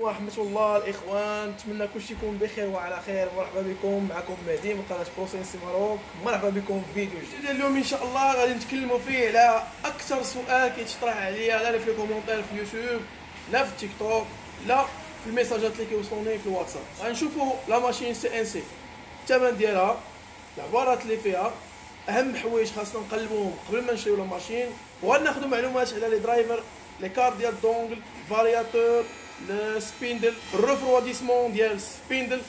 ورحمه الله الاخوان. نتمنى كلشي يكون بخير وعلى خير. مرحبا بكم، معكم مهدي من قناه بروسيسي مروك. مرحبا بكم في فيديو جديد. اليوم ان شاء الله غادي نتكلموا فيه على اكثر سؤال كيتطرح عليا لا في الكومونتير في اليوتيوب لا في التيك توك لا في الميساجات اللي كيوصلوني في الواتساب. غنشوفوا لا ماشين سي ان سي، الثمن ديالها، العبارات اللي فيها، اهم حوايج خاصنا نقلبوهم قبل ما نشريو لا ماشين، وغناخذوا معلومات على لي درايفر، لي كار ديال الدونجل، الفارياتور، السبيندل، الرفرواديسمون ديال السبيندل.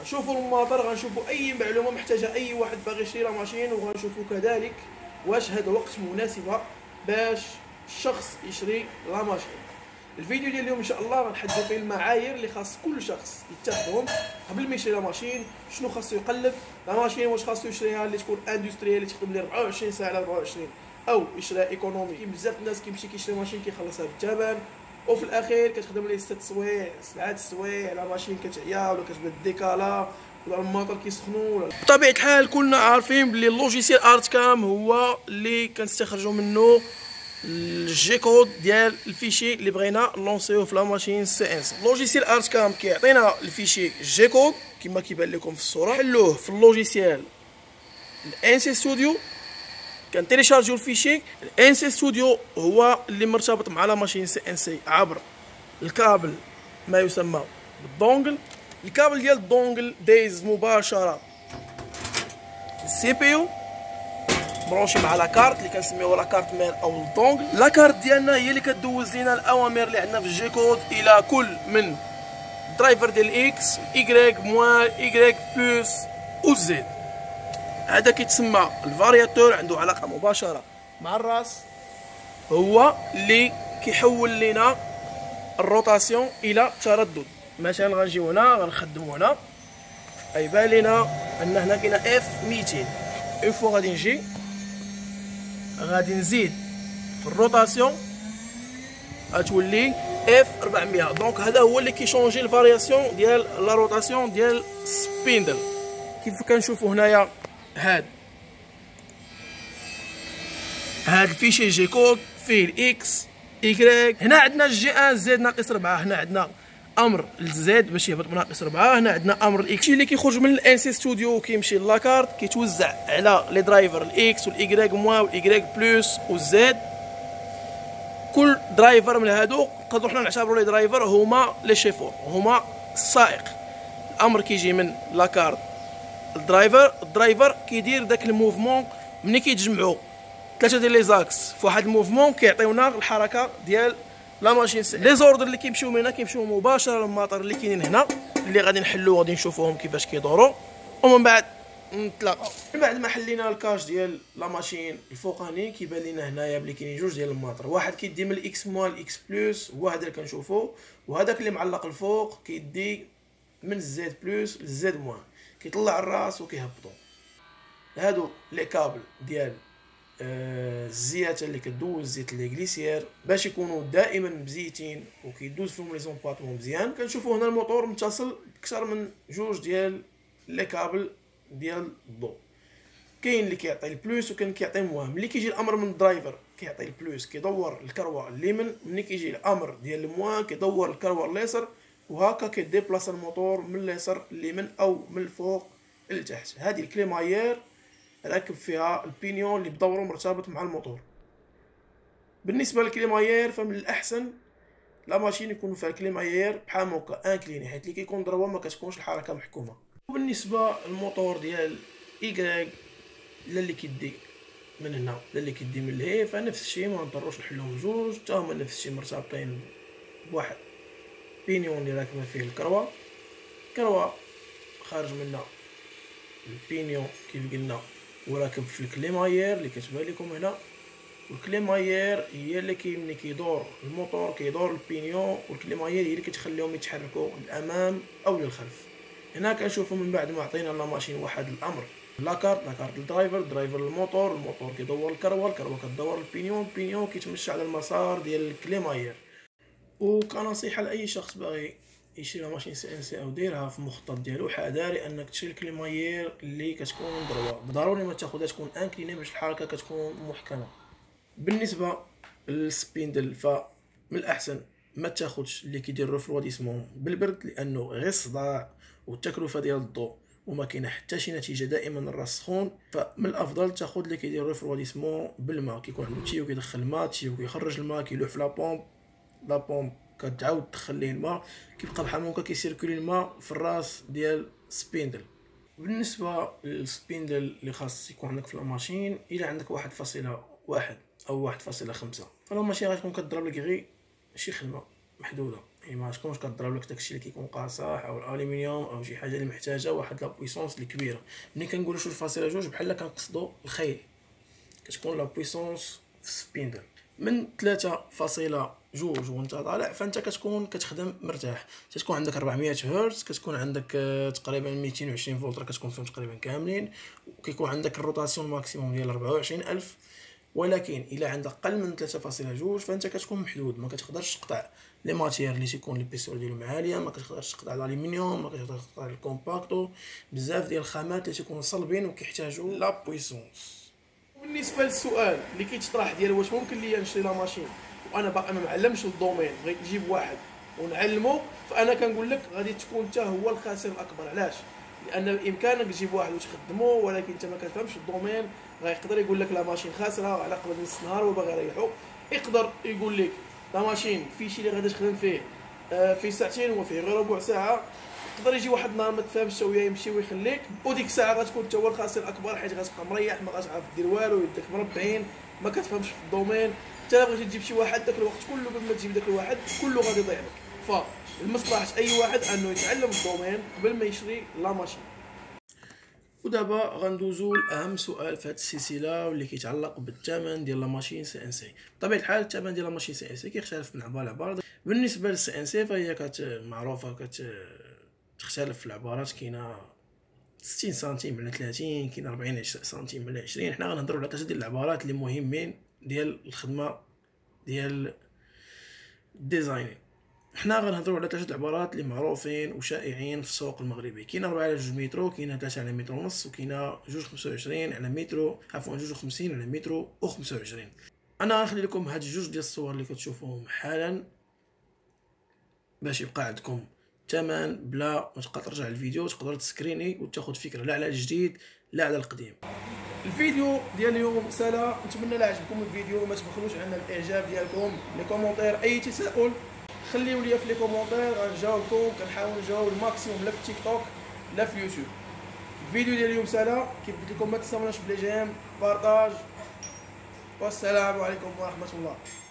غنشوفوا الموطور، غنشوفوا اي معلومه محتاجه اي واحد باغي يشري لا ماشين، وغنشوفوا كذلك واش هذا الوقت مناسبه باش الشخص يشري لا ماشين. الفيديو ديال اليوم ان شاء الله غنحدد فيه المعايير اللي خاص كل شخص يتبعهم قبل ما يشري لا ماشين. شنو خاصو يقلب لا ماشين؟ واش خاصو يشريها اللي تكون اندستريال اللي تخدم لي 24 ساعه على 24، او يشريها ايكونومي؟ بزاف الناس كيمشي كيشري ماشين كيخلصها بالثمن وفي الاخير كتخدم ليه 6 سوايع 7 سوايع على ماشين كتعيا ولا كتبدا ديكالا ولا الموطور كيسخنوا. بطبيعه الحال كلنا عارفين بلي اللوجيسيال ارتكام هو اللي كنستخرجوا منه الجي كود ديال الفيشي اللي بغينا لونسيوه في لا ماشين سي ان سي. لوجيسيال ارتكام كيعطينا الفيشي جي كود كما كيبان لكم في الصوره، حلوه في اللوجيسيال الان سي ستوديو، كنتيليشارجيو الفيشي. الان سي ستوديو هو اللي مرتبط مع لا ماشين سي ان سي عبر الكابل ما يسمى بالدونجل. الكابل ديال الدونجل دايز مباشره السي بي يو برونشي مع لاكارت اللي كنسميوها لاكارت مير او الدونجل. لاكارت ديالنا هي اللي كدوز لينا الاوامر اللي عندنا في الجي كود الى كل من درايفر ديال اكس ايغريك موان ايغريك بلس او زيد. هذا كيتسمى الفارياتور، عنده علاقه مباشره مع الراس، هو اللي كيحول لينا الروتاسيون الى تردد. مثلا غنجيو هنا غنخدمو هنا، غيبان لينا ان هنا كاينه اف 200. اون فوا غادي نجي غادي نزيد في الروتاسيون غتولي اف 400. دونك هذا هو اللي كيشونجي الفارياسيون ديال لا روتاسيون ديال السبيندل. كيف كنشوفوا هنايا هاد الفيشي جي كود فيه الاكس ايكريك، هنا عندنا الجي أن زيد ناقص 4، هنا عندنا امر الزيد باش يهبط ناقص 4، هنا عندنا امر الاكس اللي كيخرج من الان سي ستوديو كيمشي لاكارت كيتوزع على لي درايفر الاكس والايغريك موان والايغريك بلس والزيد. كل درايفر من هادو نقدروا حنا نعتبروا لي درايفر هما لي شيفور، هما السائق. الامر كيجي من لاكارت الدرايفر، الدرايفر كيدير داك الموفمون ملي كيتجمعوا ثلاثه ديال لي زاكس فواحد الموفمون كيعطيونا الحركه ديال لا ماشين. لي زوردر اللي كيمشيو من هنا كيمشيو مباشره للماطر اللي كاينين هنا اللي غادي نحلو وغادي نشوفوهم كيفاش كيدوروا ومن بعد نتلاقاو. من بعد ما حلينا الكاش ديال لا ماشين الفوقاني كيبان لينا هنايا بلي كاينين جوج ديال الماطر، واحد كيدي من الاكس موان الاكس بلس هو هذا اللي كنشوفوه، وهذاك اللي معلق الفوق كيدي من الزيد بلس للزيد موان، كيطلع الراس وكيهبطو. هادو لي كابل ديال الزيات اللي كدوز زيت لي غليسيير باش يكونوا دائما مزيتين وكيدوز فيهم لي زومباطمون مزيان. كنشوفوا هنا الموتور متصل بكثر من جوج ديال لي كابل ديال الضوء، كاين اللي كيعطي البلوس وكاين كيعطي موان. ملي كيجي الامر من الدرايفر كيعطي البلوس كيدور الكروه اليمين، ملي كيجي الامر ديال الموان كيدور الكروه اليسار، وهكا كيديبلاص الموتور من اليسار لليمين او من الفوق للتحت. هذه الكليماير راكب فيها البينيون اللي بدوره مرتبط مع الموتور. بالنسبه للكليماير فمن الاحسن لا ماشين يكونوا فيها كليماير بحال هكا انكليني، حيت اللي كيكون ضربه ما كتكونش الحركه محكومه. وبالنسبه للموتور ديال ايغريك لا اللي كيدي من هنا لا اللي كيدي من لهيه فنفس الشيء، ما نضروش نحلهم جوج حتى هما نفس الشيء مرتبطين بواحد البينيون اللي راكبه فيه الكروه. الكروه خارج منها البينيون كيف قلنا وراكب في الكليماير اللي كتبان لكم هنا، والكليماير هي اللي ملي كيدور الموتور كيدور البينيون، والكليماير هي اللي كتخليهم يتحركوا للامام او للخلف. هنا كنشوفوا من بعد ما عطينا لا ماشين واحد الامر لاكارت، لاكارت للدرايفر، درايفر للموتور، الموتور كيدور الكروه، الكروه كدور البينيون، البينيون كيتمشى على المسار ديال الكليماير. وكنصيحه لاي شخص باغي يشري لا ماشين سي ان سي او دايرها في المخطط ديالو، حذاري انك تشري الكليماير اللي كتكون مضروبه، ضروري ما تاخذها تكون انكليني باش الحركه كتكون محكمه. بالنسبه للسبيندل فمن الاحسن ما تاخذش اللي كيدير الرفرواديسمون بالبرد، لانه غير الصداع والتكلفه ديال الضوء وما كاين حتى شي نتيجه دائما راه السخون. فمن الافضل تاخذ اللي كيدير الرفرواديسمون بالماء، كيكون عنده تي وكيدخل الماء، تي وكيخرج الماء، كيلوح في لابومب، لابومب كتعاود تدخل ليه الماء، كيبقى بحال هكا كيسيركولي الماء في الراس ديال السبيندل. بالنسبه للسبيندل اللي خاص يكون عندك في الماشين، الا عندك 1.1 او 1.5 فلو ماشي غتكون كتضرب لك غير شي خدمه محدوده، يعني ما تكونش كتضرب لك داكشي اللي كيكون قاصح او الالومنيوم او شي حاجه اللي محتاجه واحد لابويسونس اللي كبيره. ملي كنقولوا 2.2 بحال كنقصدوا الخيل، كتكون لابويسونس في السبيندل. من 3.2 وانت طالع فانت كتكون كتخدم مرتاح، كتكون عندك 400 هرتز، كتكون عندك تقريبا 220 فولت راه كتكون فيهم تقريبا كاملين، وكيكون عندك الروتاسيون ماكسيموم ديال 24000. ولكن الا عندك اقل من 3.2 فانت كتكون محدود، ما كتقدرش تقطع لي ماتير اللي تيكون لي بيسور ديالهم عاليه، ما كتقدرش تقطع الالومنيوم، ما كتقدرش تقطع الكومباكتو، بزاف ديال الخامات اللي تيكونوا صلبين وكيحتاجوا لا بويسونس. بالنسبه للسؤال اللي كيتطرح ديال واش ممكن ليا نشري لا ماشين وانا باقي ما معلمش الدومين، بغيت نجيب واحد ونعلمه، فانا كنقول لك غادي تكون حتى هو الخاسر الاكبر. علاش؟ لان بامكانك تجيب واحد وتخدمه، ولكن انت ما كتفهمش الدومين، غيقدر يقول لك لا ماشين خاسره على قبل نص نهار وباغي يريحو، يقدر يقول لك لا ماشين في شي اللي غادي تخدم فيه في ساعتين وفيه غير ربع ساعه، يقدر يجي واحد النهار ما تفهمش شويه يمشي ويخليك، وديك الساعه غتكون انت هو الخاسر الاكبر، حيت غتبقى مريح ما غاتعرف دير والو، يدك مربعين، ما كتفهمش في الدومين، حتى الا بغيتي تجيب شي واحد داك الوقت كله قبل ما تجيب داك الواحد كله غادي يضيع لك. فالمصلحه اي واحد انه يتعلم الدومين قبل ما يشري لا ماشين. ودابا غندوزو لاهم سؤال في هاد السلسله واللي كيتعلق بالثمن ديال لا ماشين سي ان سي. بطبيعه الحال الثمن ديال لا ماشين سي ان سي كيختلف من عباره لعباره. بالنسبه للسي ان سي فهي معروفه تختلف في العبارات، كاينه 60 سنتيم على 30، كاينه 40 سنتيم على 20. حنا غنهضروا على ثلاثه ديال العبارات اللي مهمين ديال الخدمه ديال الديزاينين. حنا غنهضروا على ثلاثه العبارات اللي معروفين وشائعين في السوق المغربي، كاين 4 على 2 متر، كاين 3 على متر ونص، وكاين 2.25 على متر، عفوا 2.50 على متر و25. انا غنخلي لكم هاد الجوج ديال الصور اللي كتشوفوهم حالا باش يبقى عندكم الثمن بلا ما تبقى ترجع الفيديو، تقدر تسكريني وتاخذ فكره لا على الجديد لا على القديم. الفيديو ديال اليوم سالا، نتمنى لا عجبكم الفيديو، ما تبخلوش عنا الاعجاب ديالكم، لي كومونتير اي تساؤل خليو ليا في لي كومونتير غنجاوبكم، كنحاول نجاوب الماكسيموم لا في تيك توك لا في يوتيوب. الفيديو ديال اليوم سالا، كيف قلت لكم ما تنساوناش بلي جيم بارطاج، والسلام عليكم ورحمه الله.